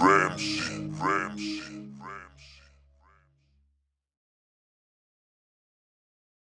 Ramsay.